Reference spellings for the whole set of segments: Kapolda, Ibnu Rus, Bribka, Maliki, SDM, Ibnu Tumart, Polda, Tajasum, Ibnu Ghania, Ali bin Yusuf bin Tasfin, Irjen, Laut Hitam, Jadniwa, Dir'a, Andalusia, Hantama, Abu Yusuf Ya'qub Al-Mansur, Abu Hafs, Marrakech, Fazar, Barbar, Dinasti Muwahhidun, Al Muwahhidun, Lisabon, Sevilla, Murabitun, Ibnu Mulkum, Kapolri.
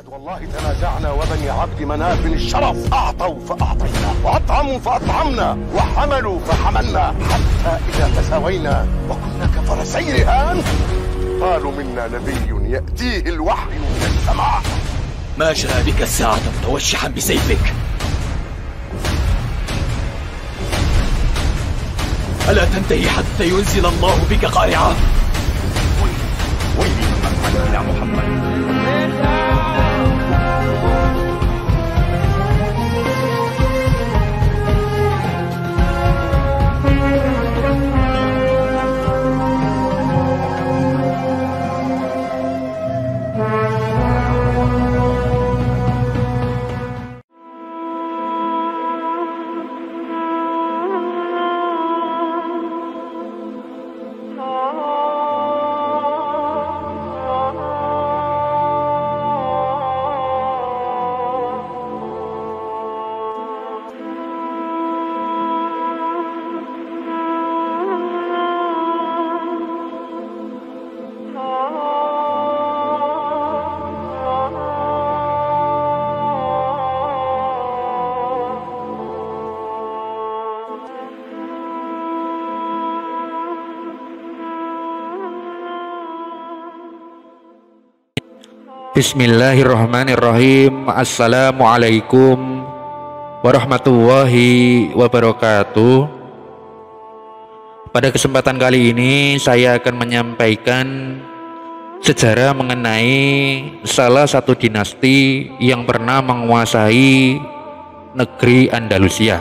لقد والله تنازعنا وبني عبد مناف الشرف أعطوا فأعطينا وأطعموا فأطعمنا وحملوا فحملنا حتى إذا تساوينا وكنا كفر سيرهان قالوا منا نبي يأتيه الوحي من السماء ما جرى بك الساعة متوشحا بسيفك ألا تنتهي حتى ينزل الله بك قارعة ويلي محمد يا محمد Bismillahirrahmanirrahim. Assalamualaikum warahmatullahi wabarakatuh. Pada kesempatan kali ini saya akan menyampaikan sejarah mengenai salah satu dinasti yang pernah menguasai negeri Andalusia.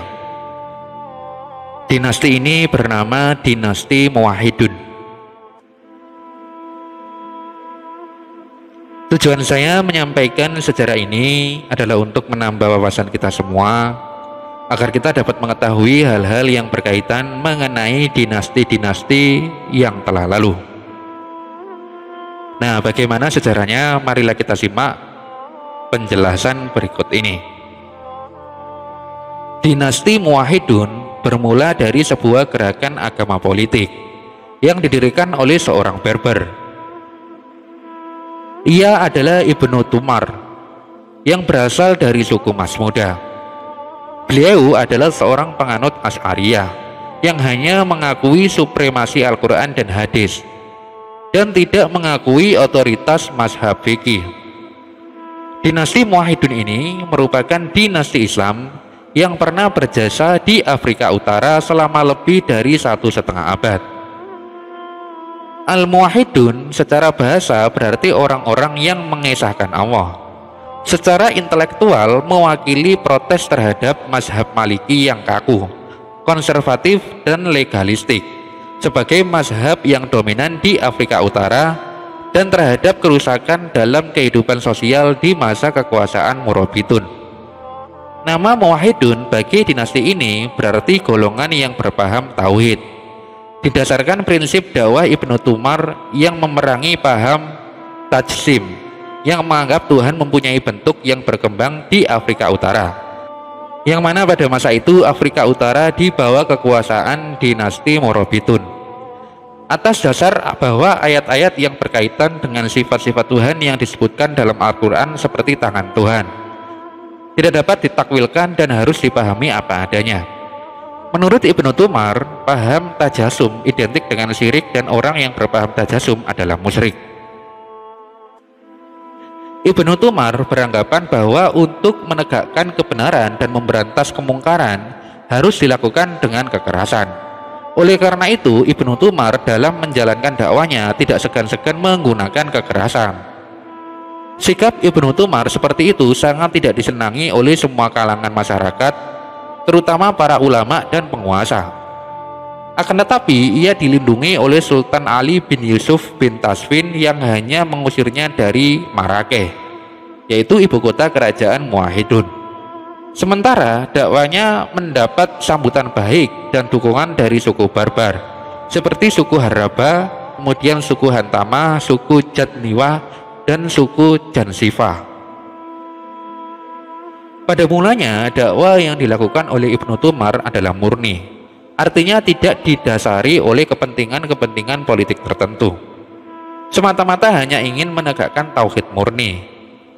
Dinasti ini bernama Dinasti Muwahhidun. Tujuan saya menyampaikan sejarah ini adalah untuk menambah wawasan kita semua agar kita dapat mengetahui hal-hal yang berkaitan mengenai dinasti-dinasti yang telah lalu. Nah, bagaimana sejarahnya? Marilah kita simak penjelasan berikut ini. Dinasti Muwahhidun bermula dari sebuah gerakan agama politik yang didirikan oleh seorang Barbar. Ia adalah Ibnu Tumart yang berasal dari suku Masmuda. Beliau adalah seorang penganut Asy'ariyah yang hanya mengakui supremasi Al-Quran dan Hadis dan tidak mengakui otoritas mazhab fikih. Dinasti Muwahhidun ini merupakan dinasti Islam yang pernah berjasa di Afrika Utara selama lebih dari 1,5 abad. Al Muwahhidun secara bahasa berarti orang-orang yang mengesahkan Allah. Secara intelektual mewakili protes terhadap mazhab Maliki yang kaku, konservatif dan legalistik sebagai mazhab yang dominan di Afrika Utara dan terhadap kerusakan dalam kehidupan sosial di masa kekuasaan Murabitun. Nama Muwahhidun bagi dinasti ini berarti golongan yang berpaham tauhid, didasarkan prinsip dakwah Ibnu Tumart yang memerangi paham Tajasum yang menganggap Tuhan mempunyai bentuk yang berkembang di Afrika Utara, yang mana pada masa itu Afrika Utara di bawah kekuasaan dinasti Murabitun. Atas dasar bahwa ayat-ayat yang berkaitan dengan sifat-sifat Tuhan yang disebutkan dalam Al-Quran seperti tangan Tuhan tidak dapat ditakwilkan dan harus dipahami apa adanya. Menurut Ibnu Tumart, paham Tajasum identik dengan syirik dan orang yang berpaham Tajasum adalah musyrik. Ibnu Tumart beranggapan bahwa untuk menegakkan kebenaran dan memberantas kemungkaran harus dilakukan dengan kekerasan. Oleh karena itu, Ibnu Tumart dalam menjalankan dakwanya tidak segan-segan menggunakan kekerasan. Sikap Ibnu Tumart seperti itu sangat tidak disenangi oleh semua kalangan masyarakat, terutama para ulama dan penguasa. Akan tetapi ia dilindungi oleh Sultan Ali bin Yusuf bin Tasfin yang hanya mengusirnya dari Marrakech, yaitu ibu kota kerajaan Muwahhidun. Sementara dakwanya mendapat sambutan baik dan dukungan dari suku Barbar seperti suku Haraba, kemudian suku Hantama, suku Jadniwa, dan suku Jansifah. Pada mulanya, dakwah yang dilakukan oleh Ibnu Tumart adalah murni, artinya tidak didasari oleh kepentingan-kepentingan politik tertentu, semata-mata hanya ingin menegakkan tauhid murni.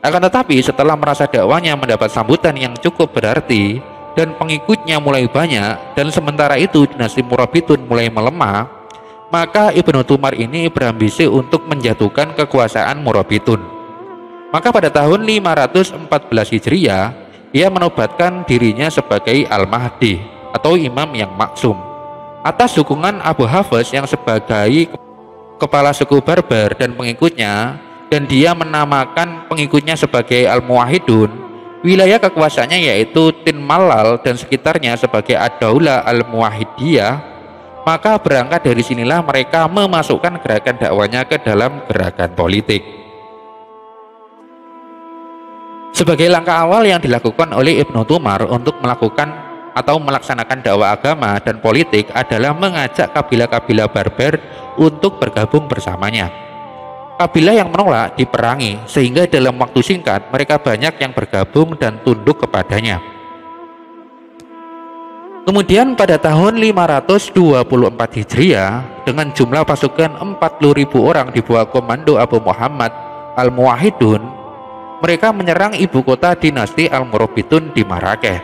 Akan tetapi setelah merasa dakwahnya mendapat sambutan yang cukup berarti dan pengikutnya mulai banyak, dan sementara itu dinasti Murabitun mulai melemah, maka Ibnu Tumar ini berambisi untuk menjatuhkan kekuasaan Murabitun. Maka pada tahun 514 Hijriah ia menobatkan dirinya sebagai Al-Mahdi atau Imam yang Maksum atas dukungan Abu Hafs yang sebagai kepala suku Barbar dan pengikutnya, dan dia menamakan pengikutnya sebagai Al Muwahhidun, wilayah kekuasaannya yaitu Tinmalal dan sekitarnya sebagai Ad-Daulah Al-Muwahhidiyah. Maka berangkat dari sinilah mereka memasukkan gerakan dakwahnya ke dalam gerakan politik. Sebagai langkah awal yang dilakukan oleh Ibnu Tumar untuk melakukan atau melaksanakan dakwah agama dan politik adalah mengajak kabilah-kabilah Barbar untuk bergabung bersamanya. Kabilah yang menolak diperangi, sehingga dalam waktu singkat mereka banyak yang bergabung dan tunduk kepadanya. Kemudian pada tahun 524 Hijriah, dengan jumlah pasukan 40.000 orang di bawah komando Abu Muhammad Al-Muwahhidun, mereka menyerang ibu kota dinasti Al-Murabitun di Marrakech,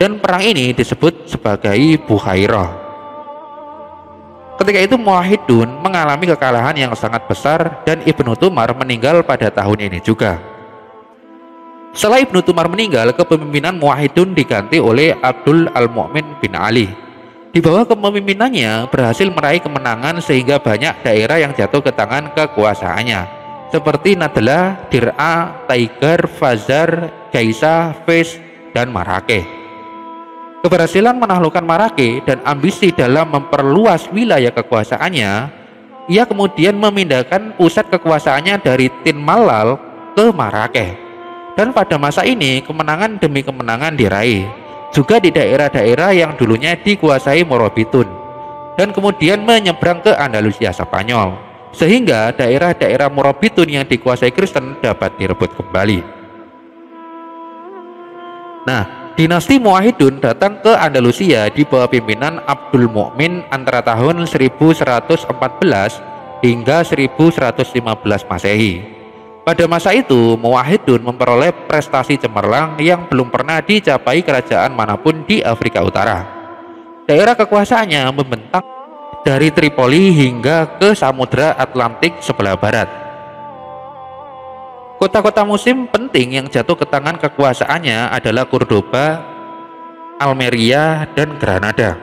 dan perang ini disebut sebagai Bukhairah. Ketika itu Muwahhidun mengalami kekalahan yang sangat besar dan Ibnu Tumar meninggal pada tahun ini juga. Setelah Ibnu Tumar meninggal, kepemimpinan Muwahhidun diganti oleh Abdul Al-Mu'min bin Ali. Di bawah kepemimpinannya berhasil meraih kemenangan sehingga banyak daerah yang jatuh ke tangan kekuasaannya seperti Nadela, Dir'a, Taigar, Fazar, Gaisa, Fes, dan Marrakech. Keberhasilan menaklukkan Marrakech dan ambisi dalam memperluas wilayah kekuasaannya, ia kemudian memindahkan pusat kekuasaannya dari Tinmalal ke Marrakech. Dan pada masa ini kemenangan demi kemenangan diraih juga di daerah-daerah yang dulunya dikuasai Murabitun, dan kemudian menyeberang ke Andalusia Spanyol, sehingga daerah-daerah Murabitun yang dikuasai Kristen dapat direbut kembali. Nah, dinasti Muwahhidun datang ke Andalusia di bawah pimpinan Abdul Mu'min antara tahun 1114 hingga 1115 Masehi. Pada masa itu, Muwahhidun memperoleh prestasi cemerlang yang belum pernah dicapai kerajaan manapun di Afrika Utara. Daerah kekuasaannya membentang dari Tripoli hingga ke Samudra Atlantik sebelah barat. Kota-kota musim penting yang jatuh ke tangan kekuasaannya adalah Cordoba, Almeria, dan Granada.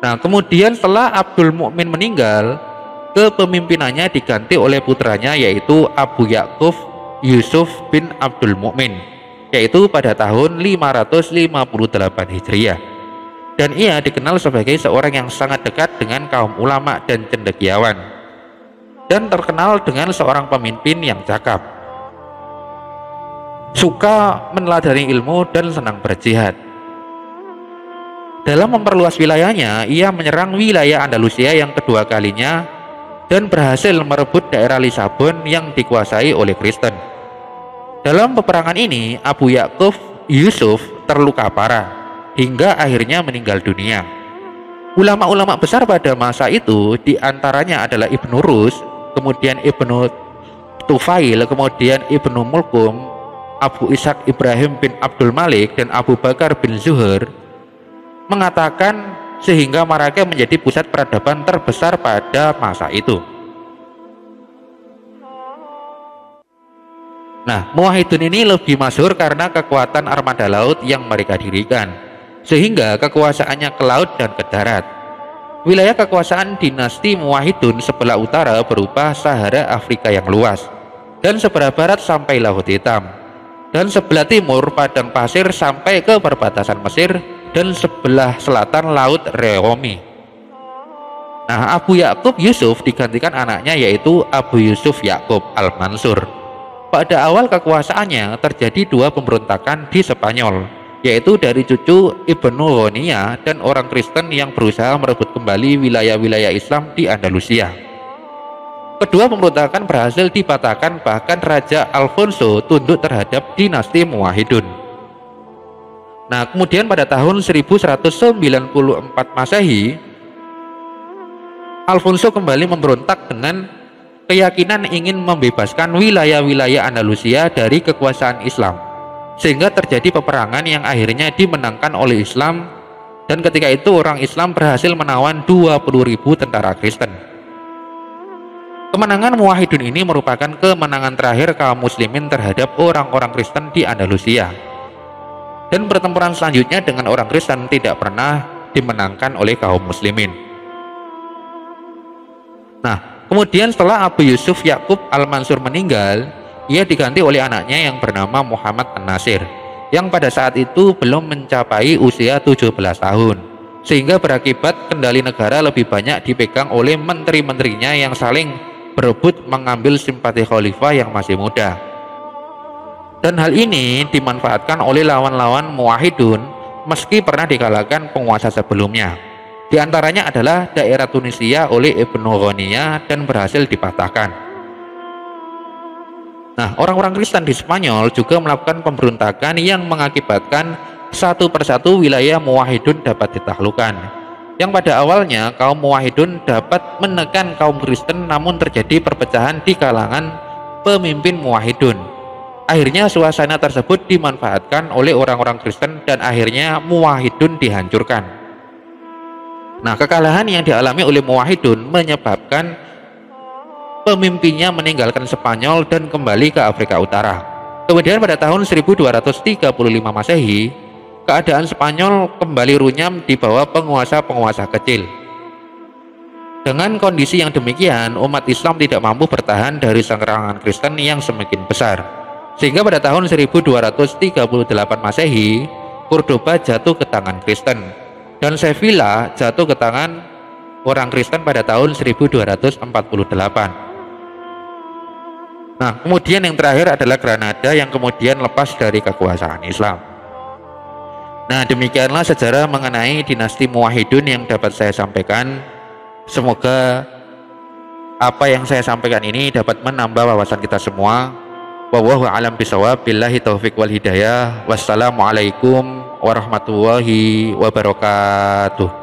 Nah, kemudian setelah Abdul Mu'min meninggal, kepemimpinannya diganti oleh putranya yaitu Abu Yusuf bin Abdul Mu'min, yaitu pada tahun 558 Hijriah. Dan ia dikenal sebagai seorang yang sangat dekat dengan kaum ulama dan cendekiawan, dan terkenal dengan seorang pemimpin yang cakap, suka meneladani ilmu, dan senang berjihad. Dalam memperluas wilayahnya, ia menyerang wilayah Andalusia yang kedua kalinya dan berhasil merebut daerah Lisabon yang dikuasai oleh Kristen. Dalam peperangan ini, Abu Yusuf terluka parah hingga akhirnya meninggal dunia. Ulama-ulama besar pada masa itu diantaranya adalah Ibnu Rus, kemudian Ibnu Tufail, kemudian Ibnu Mulkum, Abu Ishaq Ibrahim bin Abdul Malik, dan Abu Bakar bin Zuhur, mengatakan sehingga Marrakech menjadi pusat peradaban terbesar pada masa itu. Nah, Muwahhidun ini lebih masyhur karena kekuatan armada laut yang mereka dirikan, sehingga kekuasaannya ke laut dan ke darat. Wilayah kekuasaan dinasti Muwahhidun sebelah utara berupa Sahara Afrika yang luas, dan sebelah barat sampai Laut Hitam, dan sebelah timur padang pasir sampai ke perbatasan Mesir, dan sebelah selatan Laut Reomi. Nah, Abu Yusuf digantikan anaknya yaitu Abu Yusuf Ya'qub Al-Mansur. Pada awal kekuasaannya terjadi dua pemberontakan di Spanyol, yaitu dari cucu Ibnu Ghania dan orang Kristen yang berusaha merebut kembali wilayah-wilayah Islam di Andalusia. Kedua pemberontakan berhasil dipatahkan, bahkan Raja Alfonso tunduk terhadap dinasti Muwahhidun. Nah, kemudian pada tahun 1194 Masehi, Alfonso kembali memberontak dengan keyakinan ingin membebaskan wilayah-wilayah Andalusia dari kekuasaan Islam, sehingga terjadi peperangan yang akhirnya dimenangkan oleh Islam, dan ketika itu orang Islam berhasil menawan 20.000 tentara Kristen. Kemenangan Muwahhidun ini merupakan kemenangan terakhir kaum muslimin terhadap orang-orang Kristen di Andalusia, dan pertempuran selanjutnya dengan orang Kristen tidak pernah dimenangkan oleh kaum muslimin. Nah, kemudian setelah Abu Yusuf Ya'qub Al-Mansur meninggal, ia diganti oleh anaknya yang bernama Muhammad An-Nasir, yang pada saat itu belum mencapai usia 17 tahun, sehingga berakibat kendali negara lebih banyak dipegang oleh menteri-menterinya yang saling berebut mengambil simpati khalifah yang masih muda. Dan hal ini dimanfaatkan oleh lawan-lawan Muwahhidun meski pernah dikalahkan penguasa sebelumnya. Di antaranya adalah daerah Tunisia oleh Ibnu Ghania dan berhasil dipatahkan. Nah, orang-orang Kristen di Spanyol juga melakukan pemberontakan yang mengakibatkan satu persatu wilayah Muwahhidun dapat ditaklukkan. Yang pada awalnya kaum Muwahhidun dapat menekan kaum Kristen, namun terjadi perpecahan di kalangan pemimpin Muwahhidun. Akhirnya suasana tersebut dimanfaatkan oleh orang-orang Kristen dan akhirnya Muwahhidun dihancurkan. Nah, kekalahan yang dialami oleh Muwahhidun menyebabkan pemimpinnya meninggalkan Spanyol dan kembali ke Afrika Utara. Kemudian pada tahun 1235 Masehi, keadaan Spanyol kembali runyam di bawah penguasa-penguasa kecil. Dengan kondisi yang demikian, umat Islam tidak mampu bertahan dari serangan Kristen yang semakin besar. Sehingga pada tahun 1238 Masehi, Cordoba jatuh ke tangan Kristen, dan Sevilla jatuh ke tangan orang Kristen pada tahun 1248. Nah, kemudian yang terakhir adalah Granada yang kemudian lepas dari kekuasaan Islam. Nah, demikianlah sejarah mengenai dinasti Muwahhidun yang dapat saya sampaikan. Semoga apa yang saya sampaikan ini dapat menambah wawasan kita semua. Wallahu a'lam bishawab, billahi taufiq wal hidayah. Wassalamualaikum warahmatullahi wabarakatuh.